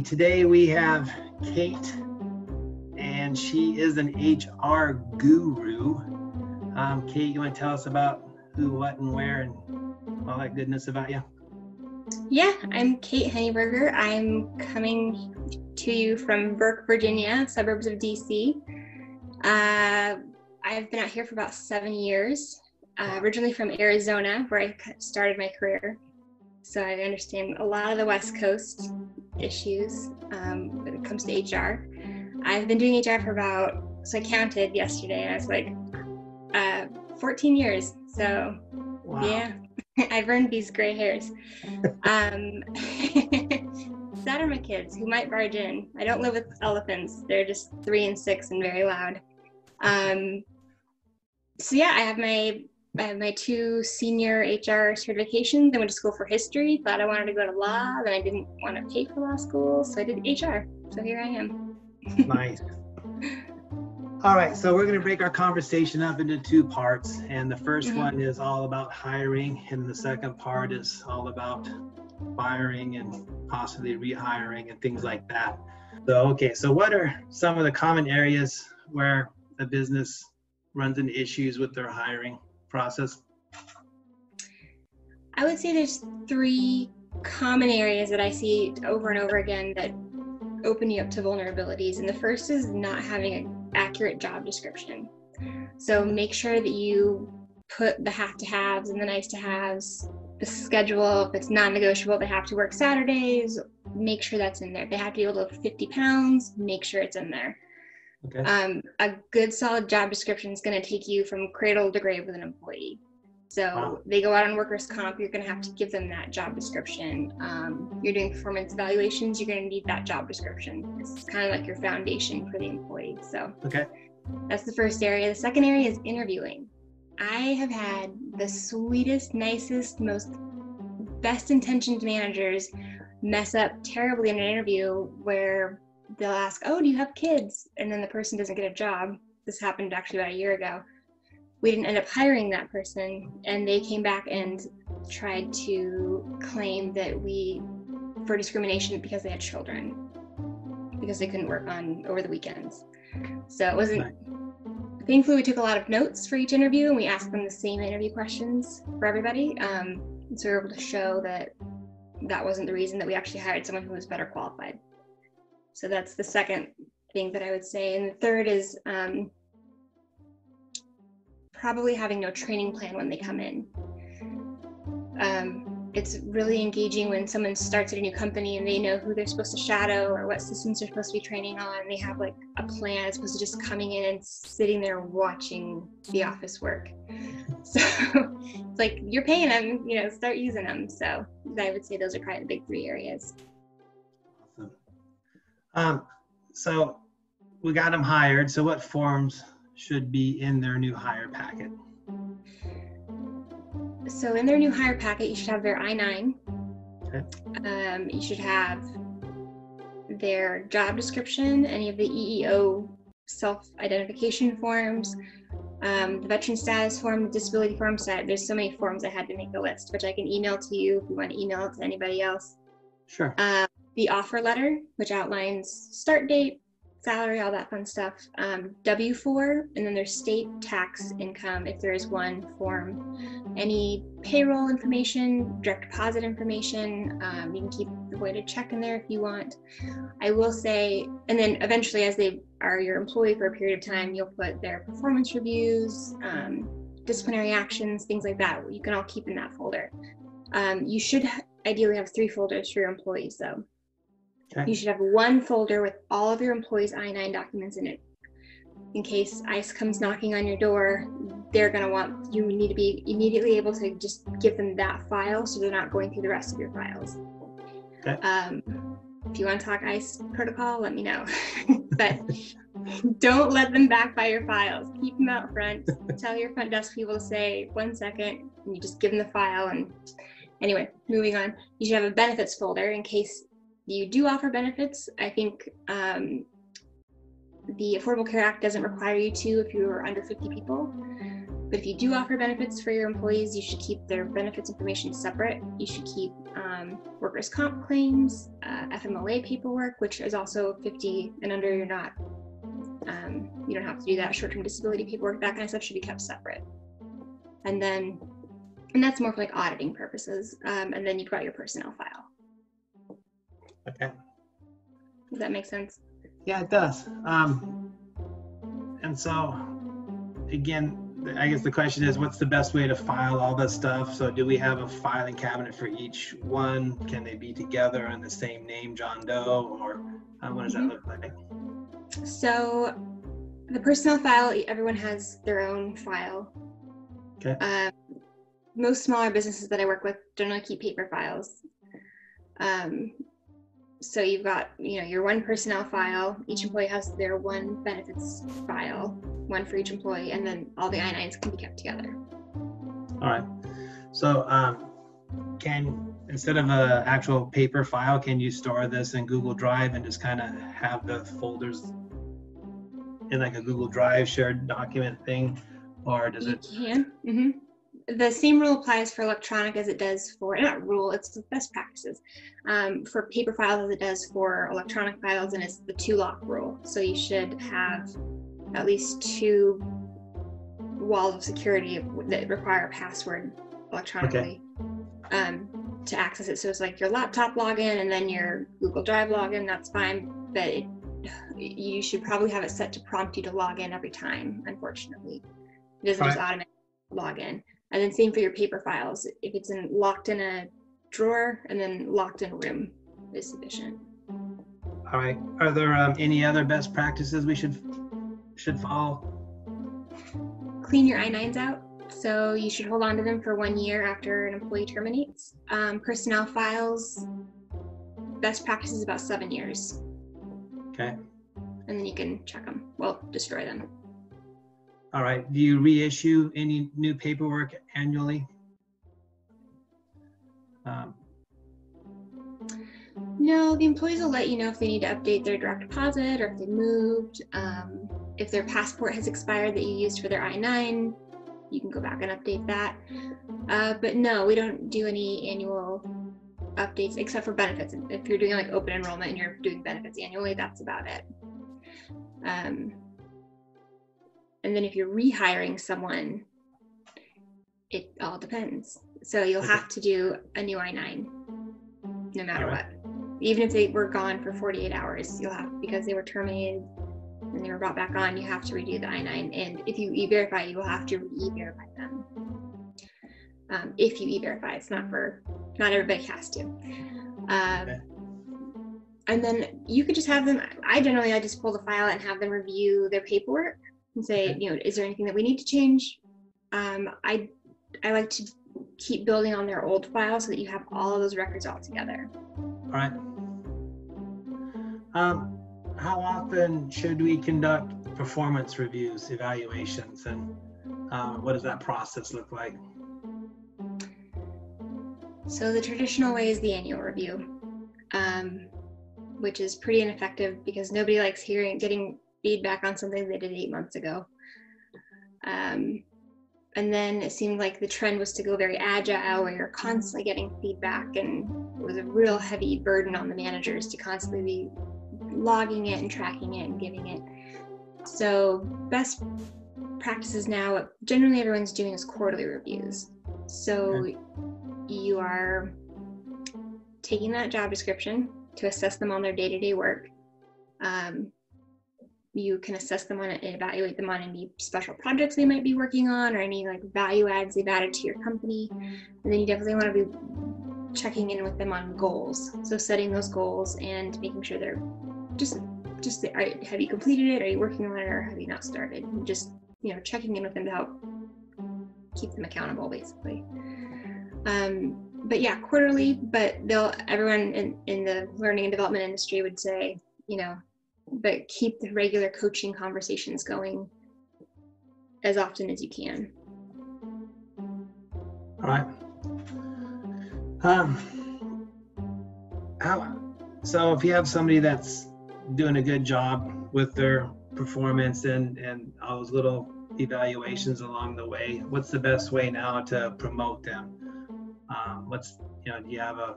Hey, today we have Kate, and she is an HR guru. Kate, you want to tell us about who, what, and where, and all that goodness about you? Yeah, I'm Kate Henneberger. I'm coming to you from Burke, Virginia, suburbs of DC. I've been out here for about 7 years, originally from Arizona, where I started my career. So I understand a lot of the West Coast issues when it comes to HR. I've been doing HR for about, so I counted yesterday, I was like 14 years. So wow. Yeah, I've earned these gray hairs. That are my kids who might barge in. I don't live with elephants. They're just 3 and 6 and very loud. So yeah, I have my 2 senior HR certifications. I went to school for history, thought I wanted to go to law, then I didn't want to pay for law school, so I did HR. So here I am. Nice. All right, so we're going to break our conversation up into 2 parts. And the first one is all about hiring, and the second part is all about firing and possibly rehiring and things like that. So, okay, so what are some of the common areas where a business runs into issues with their hiring process? I would say there's 3 common areas that I see over and over again that open you up to vulnerabilities. And the first is not having an accurate job description. So make sure that you put the have to haves and the nice to haves, the schedule. If it's non-negotiable, they have to work Saturdays, make sure that's in there. If they have to be able to lift 50 pounds, make sure it's in there. Okay. A good solid job description is going to take you from cradle to grave with an employee. So they go out on workers' comp, you're going to have to give them that job description. You're doing performance evaluations, you're going to need that job description. It's kind of like your foundation for the employee. So okay, that's the first area. The second area is interviewing. I have had the sweetest, nicest, most best intentioned managers mess up terribly in an interview where they'll ask, oh, do you have kids? And then the person doesn't get a job. This happened actually about a year ago. We didn't end up hiring that person, and they came back and tried to claim that for discrimination because they had children, because they couldn't work over the weekends. So it wasn't, thankfully we took a lot of notes for each interview, and we asked them the same interview questions for everybody. So we were able to show that that wasn't the reason, that we actually hired someone who was better qualified. So that's the second thing that I would say. And the third is probably having no training plan when they come in. It's really engaging when someone starts at a new company and they know who they're supposed to shadow or what systems they're supposed to be training on. They have like a plan as opposed to just coming in and sitting there watching the office work. So it's like, you're paying them, you know, start using them. So I would say those are probably the big 3 areas. So we got them hired. So what forms should be in their new hire packet? So in their new hire packet, you should have their I-9. Okay. You should have their job description, any of the EEO self-identification forms, the veteran status form, the disability form set. There's so many forms. I had to make a list, which I can email to you if you want to email it to anybody else. Sure. The offer letter, which outlines start date, salary, all that fun stuff. W-4, and then there's state tax income, if there is one form. Any payroll information, direct deposit information. You can keep the voided check in there if you want. I will say, and then eventually as they are your employee for a period of time, you'll put their performance reviews, disciplinary actions, things like that. You can all keep in that folder. You should ideally have 3 folders for your employees though. Okay. You should have one folder with all of your employees' I-9 documents in it. In case ICE comes knocking on your door, they're going to want, you need to be immediately able to just give them that file so they're not going through the rest of your files. Okay. If you want to talk ICE protocol, let me know. But don't let them back by your files. Keep them out front. Tell your front desk people to say 1 second, and you just give them the file. And anyway, moving on, you should have a benefits folder in case you do offer benefits. I think the Affordable Care Act doesn't require you to if you are under 50 people. But if you do offer benefits for your employees, you should keep their benefits information separate. You should keep workers' comp claims, FMLA paperwork, which is also 50 and under, you're not, you don't have to do that. Short-term disability paperwork, that kind of stuff should be kept separate. And then, and that's more for like auditing purposes. And then you've got your personnel file. Okay. Does that make sense? Yeah, it does. And so, again, I guess the question is, what's the best way to file all this stuff? So do we have a filing cabinet for each one? Can they be together on the same name, John Doe, or what does that look like? So the personnel file, everyone has their own file. Okay. Most smaller businesses that I work with generally keep paper files. So you've got, you know, your one personnel file, each employee has their one benefits file, one for each employee, and then all the I-9s can be kept together. All right. So can, instead of an actual paper file, can you store this in Google Drive and just kind of have the folders in like a Google Drive shared document thing, or does it? You can. Mm-hmm. The same rule applies for electronic as it does for, not rule, it's best practices, for paper files as it does for electronic files, and it's the two-lock rule. So you should have at least two walls of security that require a password electronically, okay, to access it. So it's like your laptop login and then your Google Drive login, that's fine, but it, you should probably have it set to prompt you to log in every time, unfortunately. It doesn't just automatically log in. And then same for your paper files. If it's in, locked in a drawer and then locked in a room is sufficient. All right. Are there any other best practices we should follow? Clean your I-9s out. So you should hold on to them for 1 year after an employee terminates. Personnel files, best practice is about 7 years. Okay. And then you can check them. Well, destroy them. All right, do you reissue any new paperwork annually? No, the employees will let you know if they need to update their direct deposit or if they moved. If their passport has expired that you used for their I-9, you can go back and update that. But no, we don't do any annual updates except for benefits. If you're doing like open enrollment and you're doing benefits annually, that's about it. And then if you're rehiring someone, it all depends. So you'll have to do a new I-9, no matter what. Even if they were gone for 48 hours, you'll have, because they were terminated and they were brought back on, you have to redo the I-9. And if you e-verify, you will have to e-verify them. If you e-verify, it's not for, not everybody has to. And then you could just have them, I generally just pull the file and have them review their paperwork and say, you know, is there anything that we need to change? I like to keep building on their old files so that you have all of those records all together. All right. How often should we conduct performance reviews, evaluations, and what does that process look like? So the traditional way is the annual review, which is pretty ineffective because nobody likes hearing, getting feedback on something they did 8 months ago. And then it seemed like the trend was to go very agile where you're constantly getting feedback, and it was a real heavy burden on the managers to constantly be logging it and tracking it and giving it. So best practices now, what generally everyone's doing is quarterly reviews. So you are taking that job description to assess them on their day-to-day work. You can assess them on it and evaluate them on any special projects they might be working on or any like value adds they've added to your company. And then you definitely want to be checking in with them on goals. So setting those goals and making sure they're just have you completed it? Are you working on it, or have you not started? And just, you know, checking in with them to help keep them accountable, basically. But yeah, quarterly, but everyone in the learning and development industry would say, you know, but keep the regular coaching conversations going as often as you can. All right. So if you have somebody that's doing a good job with their performance and all those little evaluations along the way. What's the best way now to promote them? What's, you know, do you have a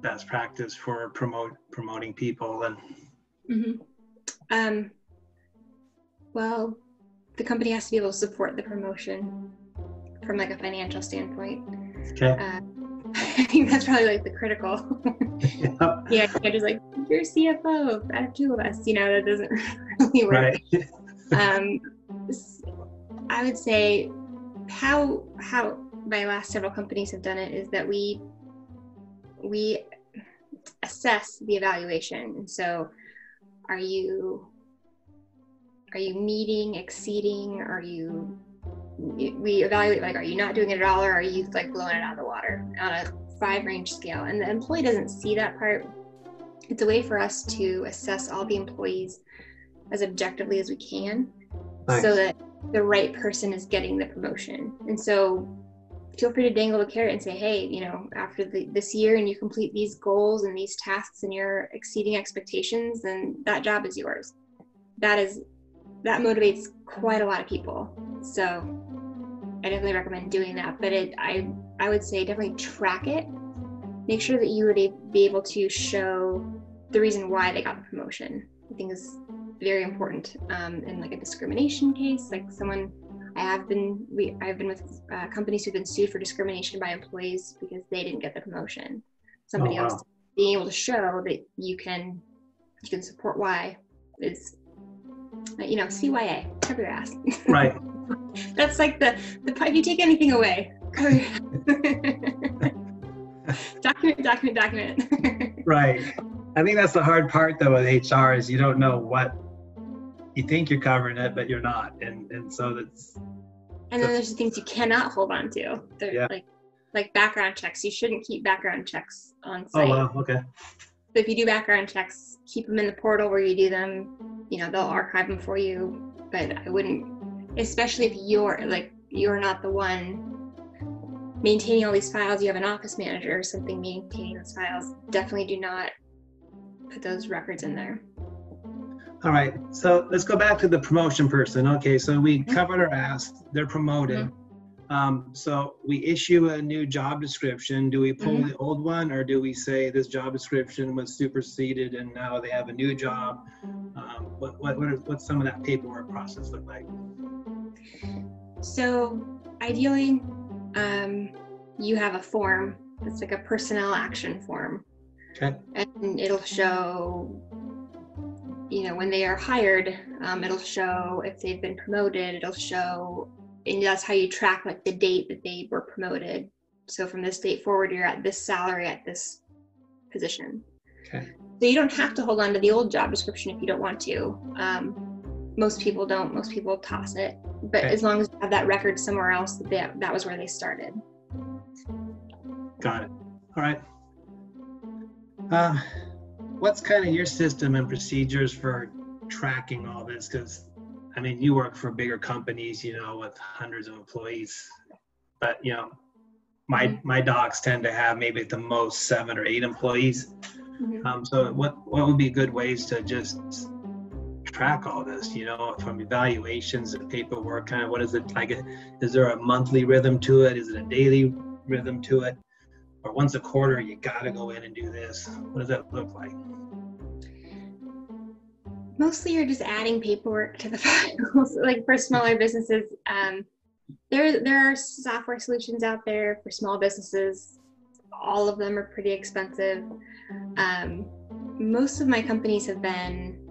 best practice for promoting people? And well, the company has to be able to support the promotion from like a financial standpoint. Okay. I think that's probably like the critical. Yeah. Yeah, you know, just like, you're CFO, add two of us, you know, that doesn't really work. Right. I would say how my last several companies have done it is that we assess the evaluation. And so are you meeting, exceeding, we evaluate, like, are you not doing it at all, or are you like blowing it out of the water on a 5-range scale? And the employee doesn't see that part. It's a way for us to assess all the employees as objectively as we can. Nice. So that the right person is getting the promotion. And so feel free to dangle a carrot and say, hey, you know, after this year and you complete these goals and these tasks and you're exceeding expectations, then that job is yours. That motivates quite a lot of people. So I definitely recommend doing that, but I would say definitely track it. Make sure that you would be able to show the reason why they got the promotion. I think is very important in like a discrimination case. Like I've been with companies who've been sued for discrimination by employees because they didn't get the promotion. Somebody else being able to show that you can support why is, you know, CYA, cover your ass. Right. That's like the part. If you take anything away, cover your ass. Document. Right. I think that's the hard part though with HR is you don't know what, you think you're covering it, but you're not. And so that's. And then there's the things you cannot hold on to. Yeah. Like background checks. You shouldn't keep background checks on site. Oh, wow, okay. So if you do background checks, keep them in the portal where you do them. You know, they'll archive them for you, but I wouldn't, especially if you're not the one maintaining all these files, you have an office manager or something maintaining those files, definitely do not put those records in there. All right, so let's go back to the promotion person. Okay, so we covered our ass, they're promoted. Mm-hmm. So we issue a new job description. Do we pull the old one, or do we say this job description was superseded and now they have a new job? What's some of that paperwork process look like? So ideally, you have a form that's like a personnel action form. Okay. And it'll show, you know, when they are hired, it'll show if they've been promoted, it'll show, and that's how you track like the date that they were promoted. So from this date forward, you're at this salary at this position. Okay. So you don't have to hold on to the old job description if you don't want to. Most people don't. Most people toss it. But okay, as long as you have that record somewhere else, that was where they started. Got it. All right. What's kind of your system and procedures for tracking all this? Because, I mean, you work for bigger companies, you know, with hundreds of employees. But, you know, my docs tend to have maybe at the most 7 or 8 employees. So what would be good ways to just track all this, you know, from evaluations and paperwork, kind of what is it like? Is there a monthly rhythm to it? Is it a daily rhythm to it? Or once a quarter, you got to go in and do this? What does that look like? Mostly you're just adding paperwork to the files, like for smaller businesses. There are software solutions out there for small businesses. All of them are pretty expensive. Most of my companies have been,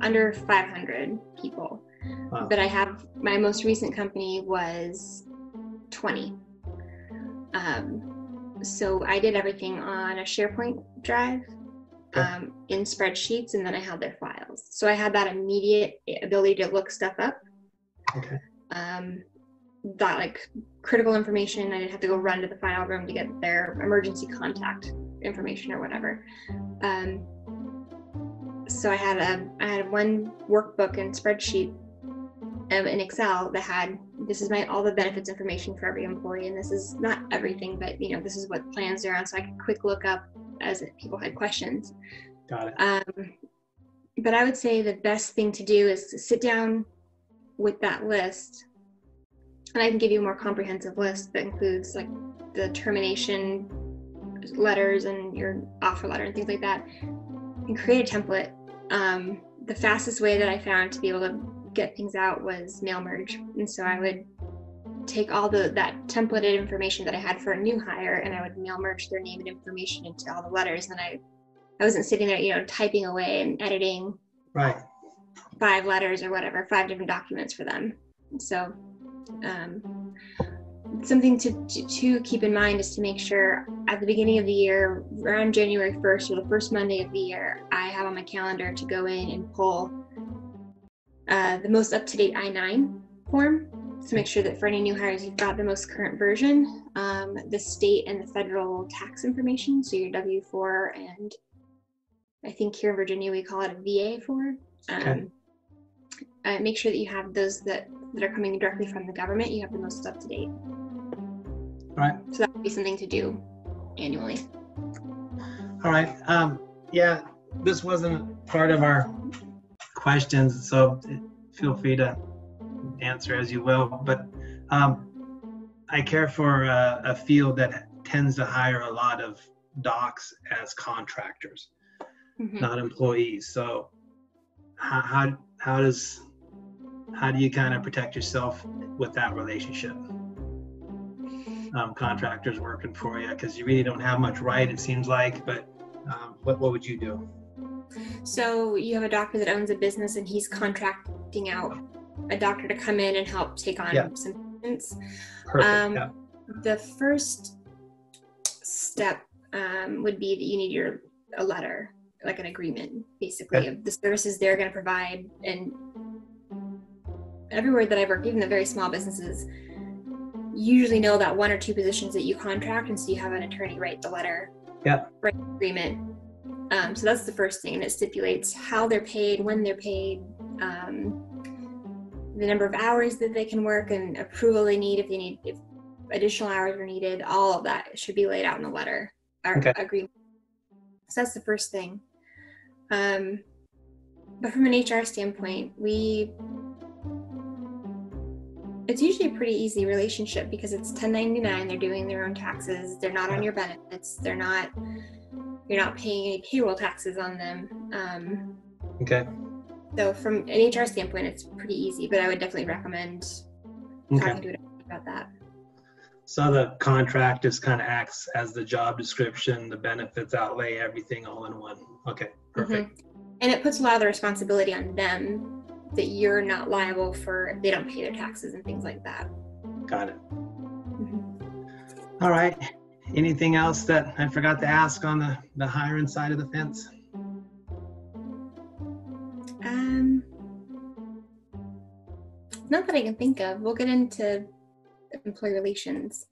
under 500 people. Wow. But my most recent company was 20. So I did everything on a SharePoint drive, in spreadsheets, and then I held their files. So I had that immediate ability to look stuff up. Okay. That like critical information, I didn't have to go run to the file room to get their emergency contact information or whatever. So I had one workbook and spreadsheet in Excel that had, this is all the benefits information for every employee, and this is not everything, but you know, this is what plans they're on, so I could quick look up as if people had questions. Got it. But I would say the best thing to do is to sit down with that list. And I can give you a more comprehensive list that includes like the termination letters and your offer letter and things like that, and create a template. The fastest way that I found to be able to get things out was mail merge. And so I would take all that templated information that I had for a new hire, and I would mail merge their name and information into all the letters. And I wasn't sitting there, you know, typing away and editing right. 5 letters or whatever, 5 different documents for them. So something to keep in mind is to make sure at the beginning of the year, around January 1st or the first Monday of the year, I have on my calendar to go in and pull the most up-to-date I-9 form. So make sure that for any new hires, you've got the most current version, the state and the federal tax information. So your W-4, and I think here in Virginia, we call it a VA form. Make sure that you have those that are coming directly from the government, you have the most up to date. All right. So that would be something to do annually. All right. Yeah, this wasn't part of our questions, so feel free to answer as you will. But I care for a field that tends to hire a lot of docs as contractors, mm-hmm. not employees. So how do you kind of protect yourself with that relationship? Contractors working for you, because you really don't have much right, it seems like, but what would you do? So you have a doctor that owns a business and he's contracting out a doctor to come in and help take on yeah. some patients. Perfect. Yeah. The first step would be that you need a letter, like an agreement, basically, okay. of the services they're going to provide. And everywhere that I've worked, even the very small businesses, you usually know about 1 or 2 positions that you contract, and so you have an attorney write the letter, yep. write the agreement. So that's the first thing, and it stipulates how they're paid, when they're paid, the number of hours that they can work, and approval they need if additional hours are needed. All of that should be laid out in the letter or okay. agreement. So that's the first thing. But from an HR standpoint, it's usually a pretty easy relationship because it's 1099, they're doing their own taxes, they're not on your benefits, you're not paying any payroll taxes on them. Okay. So from an HR standpoint, it's pretty easy, but I would definitely recommend talking to an about that. So the contract just kind of acts as the job description, the benefits outlay, everything all in one. Okay, perfect. Mm-hmm. And it puts a lot of the responsibility on them, that you're not liable for if they don't pay their taxes and things like that. Got it. Mm-hmm. All right. Anything else that I forgot to ask on the hiring side of the fence? Not that I can think of. We'll get into employee relations